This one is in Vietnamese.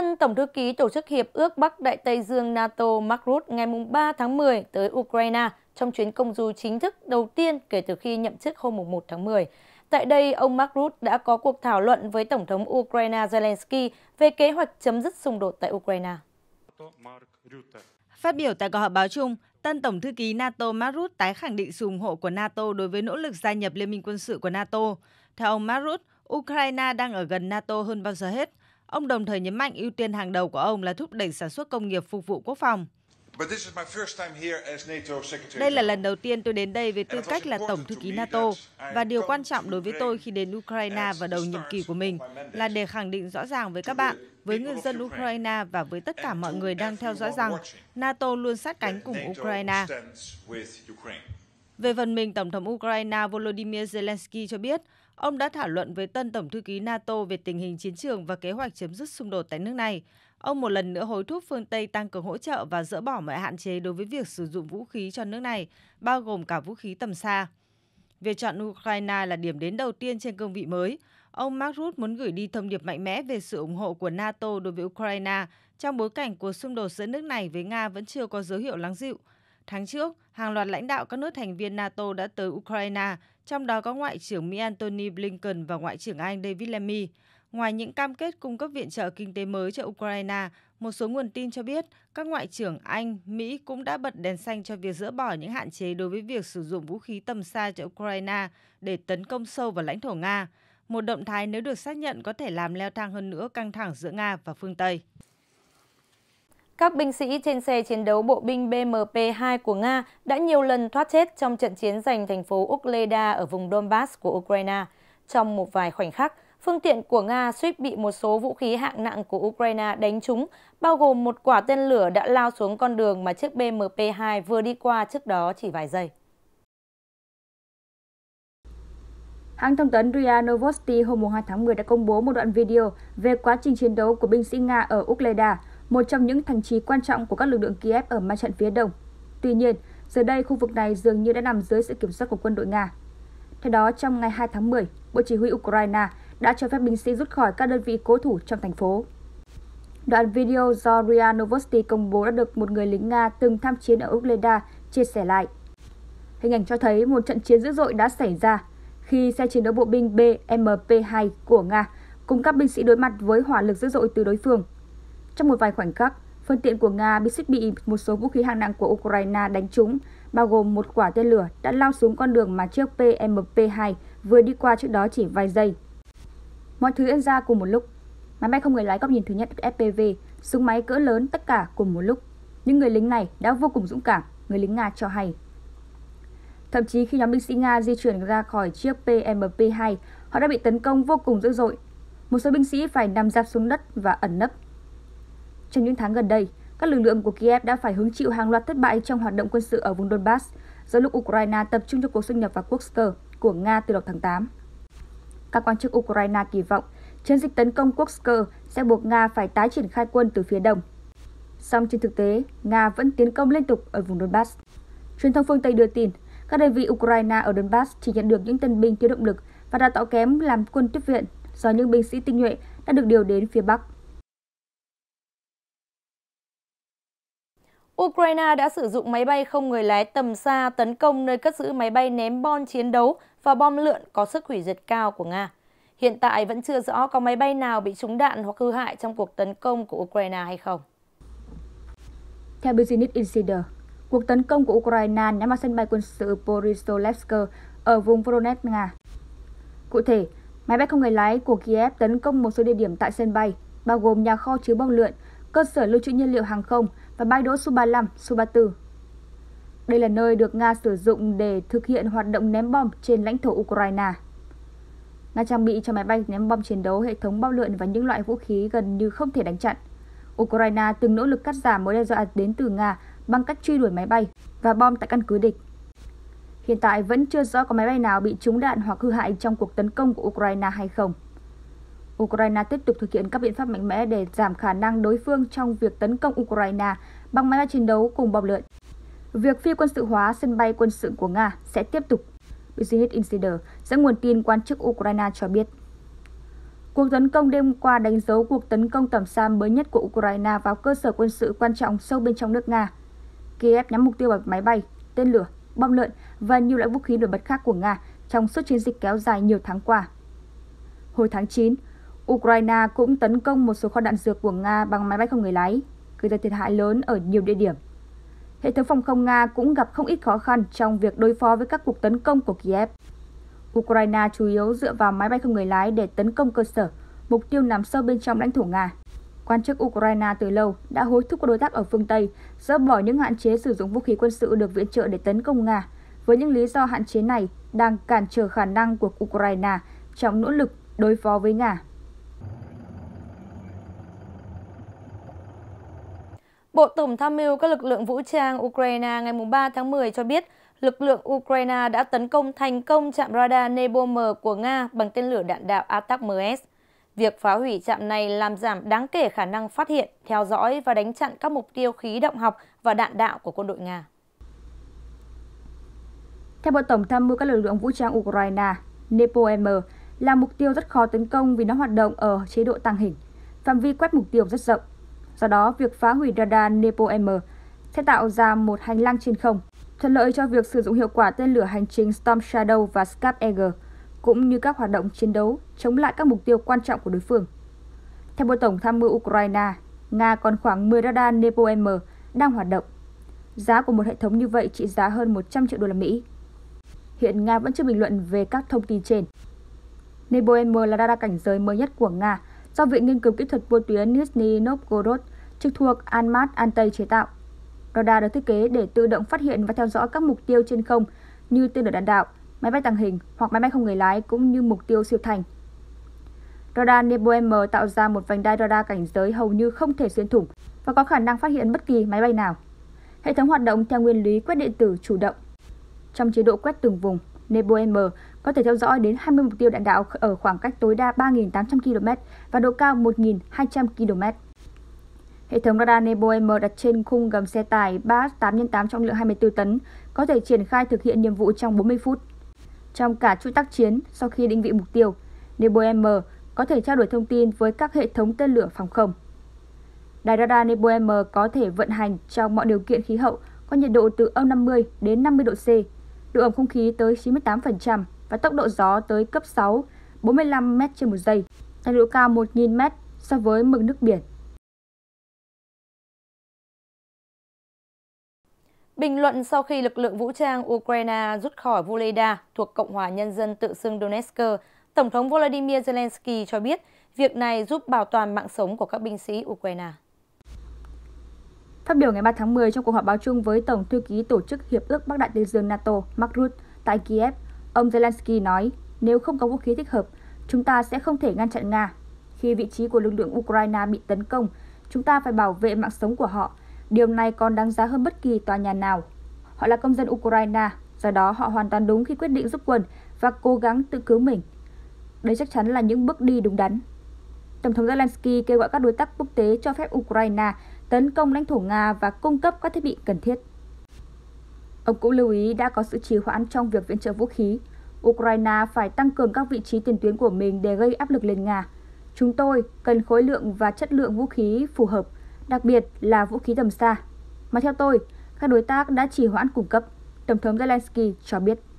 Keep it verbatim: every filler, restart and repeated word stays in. Tân Tổng thư ký Tổ chức Hiệp ước Bắc Đại Tây Dương NATO Mark Rutte ngày ba tháng mười tới Ukraine trong chuyến công du chính thức đầu tiên kể từ khi nhậm chức hôm một tháng mười. Tại đây, ông Mark Rutte đã có cuộc thảo luận với Tổng thống Ukraine Zelensky về kế hoạch chấm dứt xung đột tại Ukraine. Phát biểu tại cuộc họp báo chung, Tân Tổng thư ký NATO Mark Rutte tái khẳng định sự ủng hộ của NATO đối với nỗ lực gia nhập Liên minh quân sự của NATO. Theo ông Mark Rutte, Ukraine đang ở gần NATO hơn bao giờ hết. Ông đồng thời nhấn mạnh ưu tiên hàng đầu của ông là thúc đẩy sản xuất công nghiệp phục vụ quốc phòng. Đây là lần đầu tiên tôi đến đây với tư cách là Tổng thư ký NATO, và điều quan trọng đối với tôi khi đến Ukraine vào đầu nhiệm kỳ của mình là để khẳng định rõ ràng với các bạn, với người dân Ukraine và với tất cả mọi người đang theo dõi rằng NATO luôn sát cánh cùng Ukraine. Về phần mình, Tổng thống Ukraine Volodymyr Zelensky cho biết, ông đã thảo luận với tân Tổng thư ký NATO về tình hình chiến trường và kế hoạch chấm dứt xung đột tại nước này. Ông một lần nữa hối thúc phương Tây tăng cường hỗ trợ và dỡ bỏ mọi hạn chế đối với việc sử dụng vũ khí cho nước này, bao gồm cả vũ khí tầm xa. Việc chọn Ukraine là điểm đến đầu tiên trên cương vị mới, ông Mark Rutte muốn gửi đi thông điệp mạnh mẽ về sự ủng hộ của NATO đối với Ukraine trong bối cảnh cuộc xung đột giữa nước này với Nga vẫn chưa có dấu hiệu lắng dịu. Tháng trước, hàng loạt lãnh đạo các nước thành viên NATO đã tới Ukraine, trong đó có Ngoại trưởng Mỹ Antony Blinken và Ngoại trưởng Anh David Lammy. Ngoài những cam kết cung cấp viện trợ kinh tế mới cho Ukraine, một số nguồn tin cho biết các Ngoại trưởng Anh, Mỹ cũng đã bật đèn xanh cho việc dỡ bỏ những hạn chế đối với việc sử dụng vũ khí tầm xa cho Ukraine để tấn công sâu vào lãnh thổ Nga. Một động thái nếu được xác nhận có thể làm leo thang hơn nữa căng thẳng giữa Nga và phương Tây. Các binh sĩ trên xe chiến đấu bộ binh B M P hai của Nga đã nhiều lần thoát chết trong trận chiến giành thành phố Ukleda ở vùng Donbass của Ukraine. Trong một vài khoảnh khắc, phương tiện của Nga suýt bị một số vũ khí hạng nặng của Ukraine đánh trúng, bao gồm một quả tên lửa đã lao xuống con đường mà chiếc B M P hai vừa đi qua trước đó chỉ vài giây. Hãng thông tấn rờ i a Novosti hôm hai tháng mười đã công bố một đoạn video về quá trình chiến đấu của binh sĩ Nga ở Ukleda, một trong những thành trì quan trọng của các lực lượng Kiev ở mặt trận phía đông. Tuy nhiên, giờ đây khu vực này dường như đã nằm dưới sự kiểm soát của quân đội Nga. Theo đó, trong ngày hai tháng mười, Bộ Chỉ huy Ukraine đã cho phép binh sĩ rút khỏi các đơn vị cố thủ trong thành phố. Đoạn video do rờ i a Novosti công bố đã được một người lính Nga từng tham chiến ở Ukleda chia sẻ lại. Hình ảnh cho thấy một trận chiến dữ dội đã xảy ra khi xe chiến đấu bộ binh B M P hai của Nga cùng các binh sĩ đối mặt với hỏa lực dữ dội từ đối phương. Trong một vài khoảnh khắc, phương tiện của Nga bị suýt bị một số vũ khí hạng nặng của Ukraine đánh trúng, bao gồm một quả tên lửa đã lao xuống con đường mà chiếc B M P hai vừa đi qua trước đó chỉ vài giây. Mọi thứ diễn ra cùng một lúc. Máy bay không người lái góc nhìn thứ nhất F P V, súng máy cỡ lớn, tất cả cùng một lúc. Những người lính này đã vô cùng dũng cảm, người lính Nga cho hay. Thậm chí khi nhóm binh sĩ Nga di chuyển ra khỏi chiếc B M P hai, họ đã bị tấn công vô cùng dữ dội. Một số binh sĩ phải nằm dạp xuống đất và ẩn nấp. Trong những tháng gần đây, các lực lượng của Kiev đã phải hứng chịu hàng loạt thất bại trong hoạt động quân sự ở vùng Donbass do lúc Ukraine tập trung cho cuộc xâm nhập vào quốc Kursk của Nga từ đầu tháng tám. Các quan chức Ukraine kỳ vọng chiến dịch tấn công Kursk sẽ buộc Nga phải tái triển khai quân từ phía đông. Song trên thực tế, Nga vẫn tiến công liên tục ở vùng Donbass. Truyền thông phương Tây đưa tin, các đơn vị Ukraine ở Donbass chỉ nhận được những tân binh thiếu động lực và đào tạo kém làm quân tiếp viện do những binh sĩ tinh nhuệ đã được điều đến phía Bắc. Ukraine đã sử dụng máy bay không người lái tầm xa tấn công nơi cất giữ máy bay ném bom chiến đấu và bom lượn có sức hủy diệt cao của Nga. Hiện tại vẫn chưa rõ có máy bay nào bị trúng đạn hoặc hư hại trong cuộc tấn công của Ukraine hay không. Theo Business Insider, cuộc tấn công của Ukraine nhắm vào sân bay quân sự Boris ở vùng Voronezh, Nga. Cụ thể, máy bay không người lái của Kiev tấn công một số địa điểm tại sân bay, bao gồm nhà kho chứa bom lượn, cơ sở lưu trữ nhiên liệu hàng không và bãi đỗ Su ba mươi lăm, Su ba mươi tư. Đây là nơi được Nga sử dụng để thực hiện hoạt động ném bom trên lãnh thổ Ukraine. Nga trang bị cho máy bay ném bom chiến đấu hệ thống bom lượn và những loại vũ khí gần như không thể đánh chặn. Ukraine từng nỗ lực cắt giảm mối đe dọa đến từ Nga bằng cách truy đuổi máy bay và bom tại căn cứ địch. Hiện tại vẫn chưa rõ có máy bay nào bị trúng đạn hoặc hư hại trong cuộc tấn công của Ukraine hay không. Ukraine tiếp tục thực hiện các biện pháp mạnh mẽ để giảm khả năng đối phương trong việc tấn công Ukraine bằng máy bay chiến đấu cùng bom lượn. Việc phi quân sự hóa sân bay quân sự của Nga sẽ tiếp tục, Business Insider dẫn nguồn tin quan chức Ukraine cho biết. Cuộc tấn công đêm qua đánh dấu cuộc tấn công tầm xa mới nhất của Ukraine vào cơ sở quân sự quan trọng sâu bên trong nước Nga. Kiev nhắm mục tiêu vào máy bay, tên lửa, bom lợn và nhiều loại vũ khí nổi bật khác của Nga trong suốt chiến dịch kéo dài nhiều tháng qua. Hồi tháng chín, Ukraine cũng tấn công một số kho đạn dược của Nga bằng máy bay không người lái, gây ra thiệt hại lớn ở nhiều địa điểm. Hệ thống phòng không Nga cũng gặp không ít khó khăn trong việc đối phó với các cuộc tấn công của Kiev. Ukraine chủ yếu dựa vào máy bay không người lái để tấn công cơ sở, mục tiêu nằm sâu bên trong lãnh thổ Nga. Quan chức Ukraine từ lâu đã hối thúc các đối tác ở phương Tây dỡ bỏ những hạn chế sử dụng vũ khí quân sự được viện trợ để tấn công Nga, với những lý do hạn chế này đang cản trở khả năng của Ukraine trong nỗ lực đối phó với Nga. Bộ Tổng tham mưu các lực lượng vũ trang Ukraine ngày ba tháng mười cho biết lực lượng Ukraine đã tấn công thành công trạm radar Nebo-M của Nga bằng tên lửa đạn đạo A T A C M S. Việc phá hủy trạm này làm giảm đáng kể khả năng phát hiện, theo dõi và đánh chặn các mục tiêu khí động học và đạn đạo của quân đội Nga. Theo Bộ Tổng tham mưu các lực lượng vũ trang Ukraine, Nebo-M là mục tiêu rất khó tấn công vì nó hoạt động ở chế độ tàng hình, phạm vi quét mục tiêu rất rộng. Do đó, việc phá hủy radar Nebo-M sẽ tạo ra một hành lang trên không, thuận lợi cho việc sử dụng hiệu quả tên lửa hành trình Storm Shadow và SCAP-E G, cũng như các hoạt động chiến đấu chống lại các mục tiêu quan trọng của đối phương. Theo Bộ Tổng tham mưu Ukraine, Nga còn khoảng mười radar Nebo-M đang hoạt động. Giá của một hệ thống như vậy trị giá hơn một trăm triệu đô la Mỹ. Hiện Nga vẫn chưa bình luận về các thông tin trên. Nebo-M là radar cảnh giới mới nhất của Nga do Viện Nghiên cứu Kỹ thuật Vô tuyến Nizhny Novgorod trực thuộc Almaz-Antey chế tạo. Radar được thiết kế để tự động phát hiện và theo dõi các mục tiêu trên không như tên lửa đạn đạo, máy bay tàng hình hoặc máy bay không người lái cũng như mục tiêu siêu thanh. Radar Nebo-M tạo ra một vành đai radar cảnh giới hầu như không thể xuyên thủng và có khả năng phát hiện bất kỳ máy bay nào. Hệ thống hoạt động theo nguyên lý quét điện tử chủ động. Trong chế độ quét từng vùng, Nebo-M có thể theo dõi đến hai mươi mục tiêu đạn đạo ở khoảng cách tối đa ba nghìn tám trăm ki lô mét và độ cao một nghìn hai trăm ki lô mét. Hệ thống radar Nebo-M đặt trên khung gầm xe tải ba mươi tám nhân tám trọng lượng hai mươi tư tấn, có thể triển khai thực hiện nhiệm vụ trong bốn mươi phút. Trong cả chuỗi tác chiến, sau khi định vị mục tiêu, Nebo-M có thể trao đổi thông tin với các hệ thống tên lửa phòng không. Đài radar Nebo-M có thể vận hành trong mọi điều kiện khí hậu có nhiệt độ từ âm năm mươi đến năm mươi độ C, độ ẩm không khí tới chín mươi tám phần trăm và tốc độ gió tới cấp sáu, bốn mươi lăm mét trên một giây, đạt độ cao một nghìn mét so với mực nước biển. Bình luận sau khi lực lượng vũ trang Ukraine rút khỏi Vuleida thuộc Cộng hòa Nhân dân tự xưng Donetsk, Tổng thống Volodymyr Zelensky cho biết việc này giúp bảo toàn mạng sống của các binh sĩ Ukraine. Phát biểu ngày ba tháng mười trong cuộc họp báo chung với Tổng thư ký Tổ chức Hiệp ước Bắc Đại Tây Dương NATO Mark Rutte tại Kiev, ông Zelensky nói nếu không có vũ khí thích hợp, chúng ta sẽ không thể ngăn chặn Nga. Khi vị trí của lực lượng Ukraine bị tấn công, chúng ta phải bảo vệ mạng sống của họ. Điều này còn đáng giá hơn bất kỳ tòa nhà nào. Họ là công dân Ukraine, do đó họ hoàn toàn đúng khi quyết định rút quân và cố gắng tự cứu mình. Đây chắc chắn là những bước đi đúng đắn. Tổng thống Zelensky kêu gọi các đối tác quốc tế cho phép Ukraine tấn công lãnh thổ Nga và cung cấp các thiết bị cần thiết. Ông cũng lưu ý đã có sự trì hoãn trong việc viện trợ vũ khí. Ukraine phải tăng cường các vị trí tiền tuyến của mình để gây áp lực lên Nga. Chúng tôi cần khối lượng và chất lượng vũ khí phù hợp, đặc biệt là vũ khí tầm xa, mà theo tôi, các đối tác đã trì hoãn cung cấp, Tổng thống Zelensky cho biết.